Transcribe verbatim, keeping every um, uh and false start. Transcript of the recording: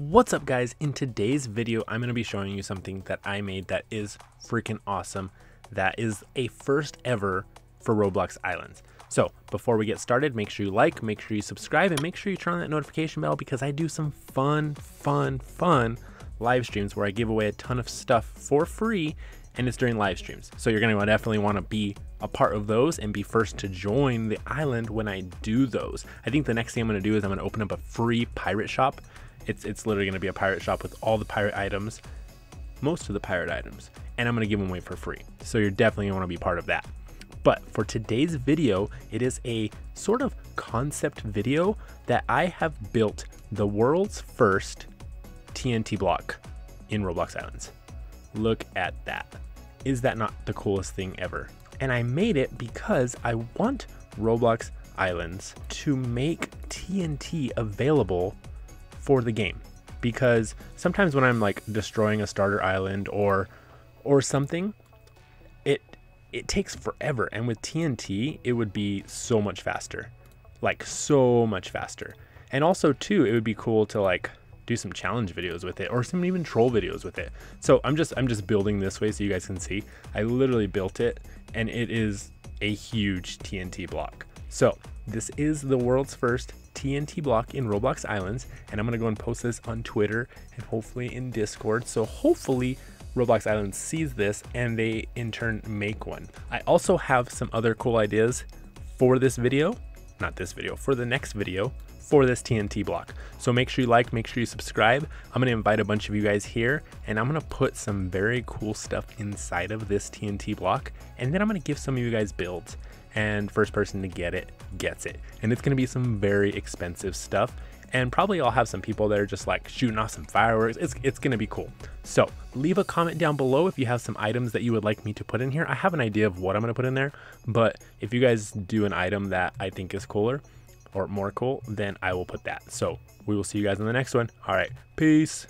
What's up guys, in today's video I'm going to be showing you something that I made that is freaking awesome, that is a first ever for Roblox Islands. So before we get started, make sure you like, make sure you subscribe, and make sure you turn on that notification bell, because I do some fun fun fun live streams where I give away a ton of stuff for free, and it's during live streams. So you're going to definitely want to be a part of those and be first to join the island when I do those. I think the next thing I'm going to do is I'm going to open up a free pirate shop. It's, it's literally going to be a pirate shop with all the pirate items, most of the pirate items, and I'm going to give them away for free. So you're definitely going to want to be part of that. But for today's video, it is a sort of concept video that I have built the world's first T N T block in Roblox Islands. Look at that. Is that not the coolest thing ever? And I made it because I want Roblox Islands to make T N T available for the game, because sometimes when I'm like destroying a starter island or or something, it it takes forever, and with T N T it would be so much faster, like so much faster. And also too, it would be cool to like do some challenge videos with it, or some even troll videos with it. So I'm just I'm just building this way so you guys can see. I literally built it, and it is a huge T N T block. So this is the world's first T N T block in Roblox Islands, and I'm gonna go and post this on Twitter and hopefully in Discord. So hopefully Roblox Islands sees this and they in turn make one. I also have some other cool ideas for this video, not this video, for the next video, for this T N T block. So make sure you like, make sure you subscribe. I'm gonna invite a bunch of you guys here, and I'm gonna put some very cool stuff inside of this T N T block, and then I'm gonna give some of you guys builds, and first person to get it gets it. And it's gonna be some very expensive stuff, and probably I'll have some people that are just like shooting off some fireworks. It's, it's gonna be cool. So leave a comment down below if you have some items that you would like me to put in here. I have an idea of what I'm gonna put in there, but if you guys do an item that I think is cooler, or more cool, then I will put that. So we will see you guys in the next one. All right, peace.